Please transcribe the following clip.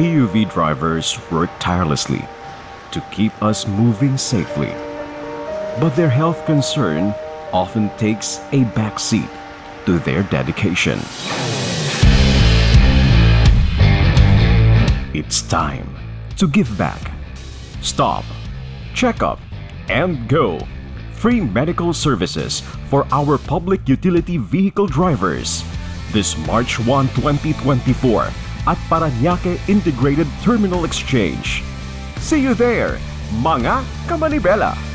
PUV drivers work tirelessly to keep us moving safely. But their health concern often takes a backseat to their dedication. It's time to give back. Stop, check up, and go. Free medical services for our public utility vehicle drivers. This March 1, 2024 at Parañaque Integrated Terminal Exchange. See you there, mga ka-Manibela!